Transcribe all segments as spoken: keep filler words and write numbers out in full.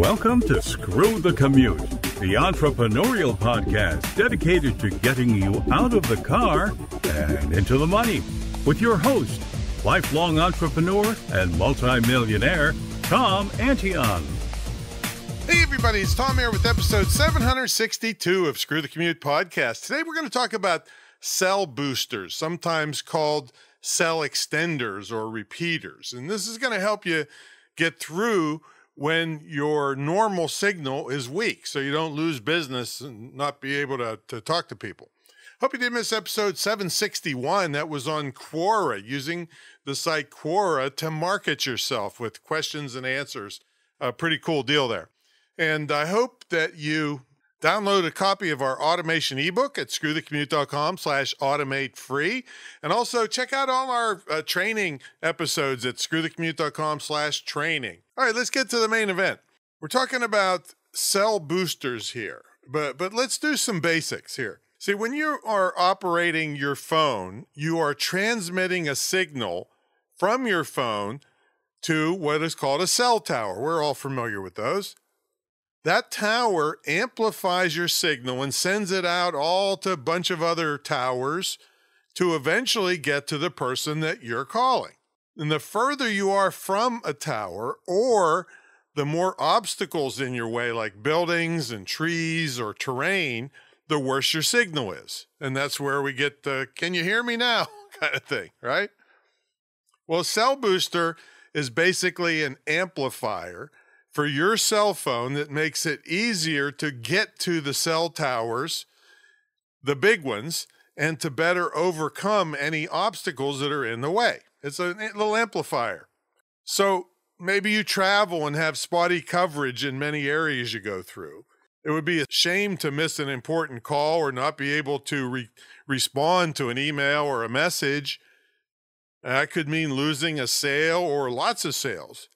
Welcome to Screw the Commute, the entrepreneurial podcast dedicated to getting you out of the car and into the money, with your host, lifelong entrepreneur and multimillionaire, Tom Antion. Hey everybody, it's Tom here with episode seven hundred sixty-two of Screw the Commute podcast. Today we're going to talk about cell boosters, sometimes called cell extenders or repeaters. And this is going to help you get through when your normal signal is weak, so you don't lose business and not be able to, to talk to people. Hope you didn't miss episode seven sixty-one. That was on Quora, using the site Quora to market yourself with questions and answers. A pretty cool deal there. And I hope that you download a copy of our automation ebook at screw the commute dot com slash automate free. And also check out all our uh, training episodes at screw the commute dot com slash training. All right, let's get to the main event. We're talking about cell boosters here, but, but let's do some basics here. See, when you are operating your phone, you are transmitting a signal from your phone to what is called a cell tower. We're all familiar with those. That tower amplifies your signal and sends it out all to a bunch of other towers to eventually get to the person that you're calling. And the further you are from a tower, or the more obstacles in your way, like buildings and trees or terrain, the worse your signal is. And that's where we get the, can you hear me now kind of thing, right? Well, a cell booster is basically an amplifier for your cell phone that makes it easier to get to the cell towers, the big ones, and to better overcome any obstacles that are in the way. It's a little amplifier. So maybe you travel and have spotty coverage in many areas you go through. It would be a shame to miss an important call or not be able to re respond to an email or a message. That could mean losing a sale or lots of sales.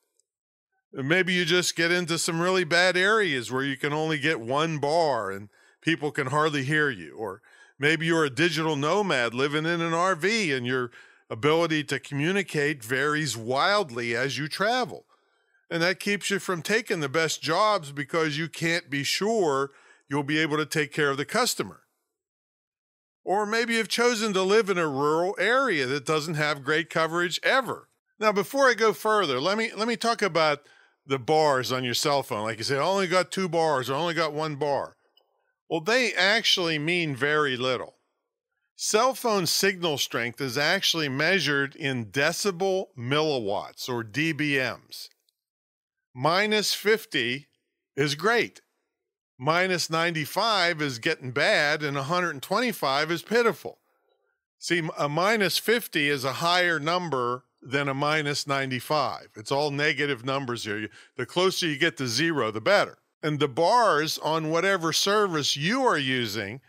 Maybe you just get into some really bad areas where you can only get one bar and people can hardly hear you. Or maybe you're a digital nomad living in an R V and your ability to communicate varies wildly as you travel. And that keeps you from taking the best jobs because you can't be sure you'll be able to take care of the customer. Or maybe you've chosen to live in a rural area that doesn't have great coverage ever. Now, before I go further, let me, let me talk about the bars on your cell phone. Like you said, I only got two bars or only got one bar. Well, they actually mean very little. Cell phone signal strength is actually measured in decibel milliwatts, or d B M s. minus fifty is great. minus ninety-five is getting bad, and one hundred twenty-five is pitiful. See, a minus fifty is a higher number than a minus ninety-five. It's all negative numbers here. The closer you get to zero, the better. And the bars on whatever service you are using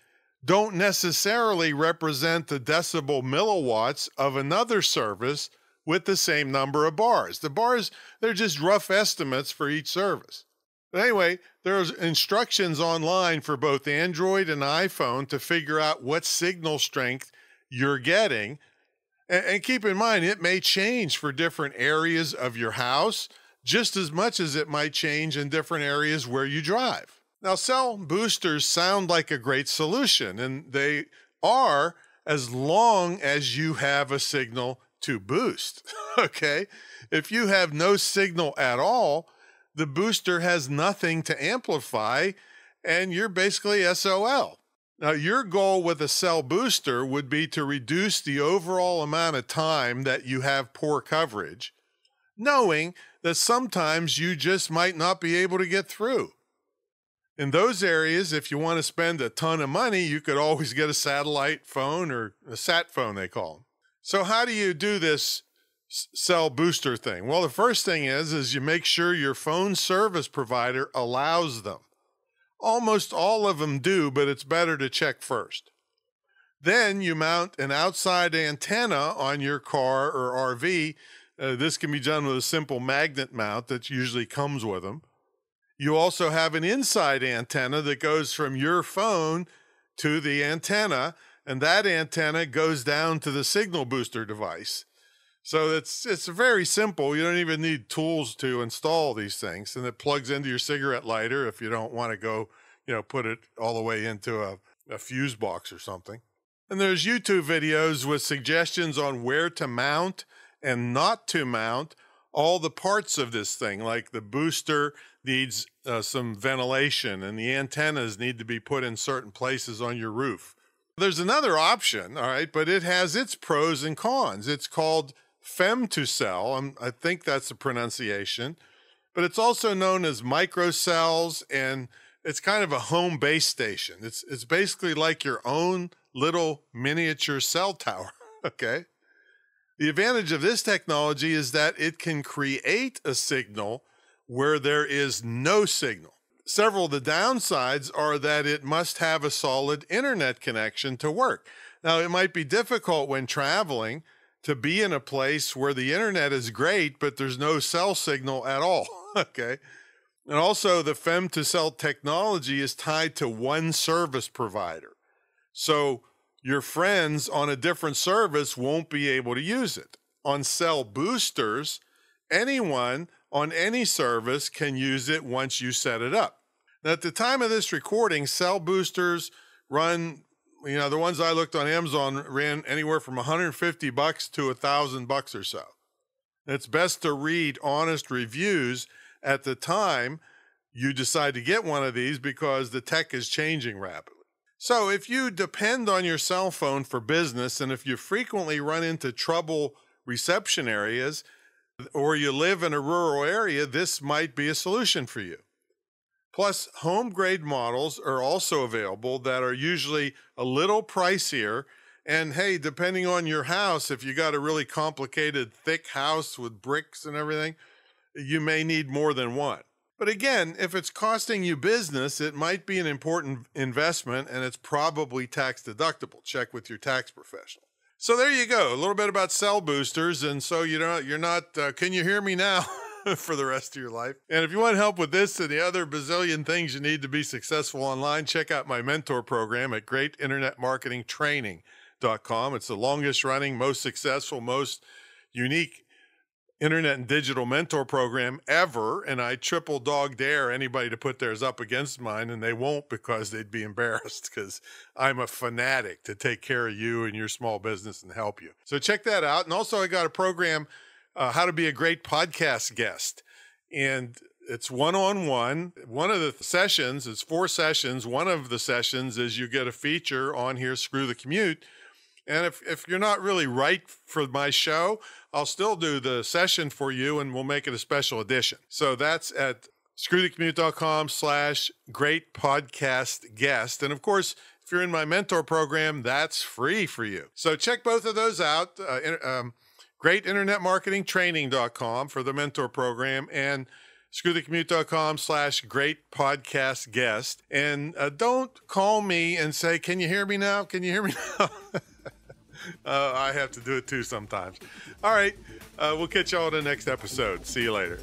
don't necessarily represent the decibel milliwatts of another service with the same number of bars. The bars, they're just rough estimates for each service. But anyway, there's instructions online for both Android and iPhone to figure out what signal strength you're getting. And keep in mind, it may change for different areas of your house just as much as it might change in different areas where you drive. Now, cell boosters sound like a great solution, and they are as long as you have a signal to boost, okay? If you have no signal at all, the booster has nothing to amplify, and you're basically S O L. Now, your goal with a cell booster would be to reduce the overall amount of time that you have poor coverage, knowing that sometimes you just might not be able to get through. In those areas, if you want to spend a ton of money, you could always get a satellite phone, or a sat phone, they call them. So how do you do this cell booster thing? Well, the first thing is, is you make sure your phone service provider allows them. Almost all of them do, but it's better to check first. Then you mount an outside antenna on your car or R V. Uh, this can be done with a simple magnet mount that usually comes with them. You also have an inside antenna that goes from your phone to the antenna, and that antenna goes down to the signal booster device. So it's, it's very simple. You don't even need tools to install these things. And it plugs into your cigarette lighter if you don't want to go, you know, put it all the way into a, a fuse box or something. And there's YouTube videos with suggestions on where to mount and not to mount all the parts of this thing. Like the booster needs uh, some ventilation and the antennas need to be put in certain places on your roof. There's another option, all right, but it has its pros and cons. It's called femtocell. I think that's the pronunciation, but it's also known as microcells, and it's kind of a home base station. It's, it's basically like your own little miniature cell tower, okay? The advantage of this technology is that it can create a signal where there is no signal. Several of the downsides are that it must have a solid internet connection to work. Now, it might be difficult when traveling to be in a place where the internet is great, but there's no cell signal at all, okay? And also the femtocell technology is tied to one service provider. So your friends on a different service won't be able to use it. On cell boosters, anyone on any service can use it once you set it up. Now, at the time of this recording, cell boosters run, you know, the ones I looked on Amazon ran anywhere from one hundred fifty bucks to a thousand bucks or so. And it's best to read honest reviews at the time you decide to get one of these because the tech is changing rapidly. So if you depend on your cell phone for business, and if you frequently run into trouble reception areas, or you live in a rural area, this might be a solution for you. Plus, home grade models are also available that are usually a little pricier. And hey, depending on your house, if you got a really complicated, thick house with bricks and everything, you may need more than one. But again, if it's costing you business, it might be an important investment, and it's probably tax deductible. Check with your tax professional. So there you go, a little bit about cell boosters, and so you don't, you're not, uh, can you hear me now for the rest of your life? And if you want help with this and the other bazillion things you need to be successful online, check out my mentor program at great internet marketing training dot com. It's the longest running, most successful, most unique internet and digital mentor program ever, and I triple dog dare anybody to put theirs up against mine, and they won't because they'd be embarrassed, because I'm a fanatic to take care of you and your small business and help you. So check that out. And also I got a program, uh, how to be a great podcast guest, and it's one-on-one. One of the sessions, it's four sessions. One of the sessions is you get a feature on here, Screw the Commute. And if, if you're not really right for my show, I'll still do the session for you, and we'll make it a special edition. So that's at screw the commute dot com slash great podcast guest. And of course, if you're in my mentor program, that's free for you. So check both of those out, uh, um, great internet marketing training dot com for the mentor program, and screw the commute dot com slash great podcast guest. And uh, don't call me and say, can you hear me now? Can you hear me now? Uh, I have to do it too sometimes. All right. Uh, we'll catch y'all in the next episode. See you later.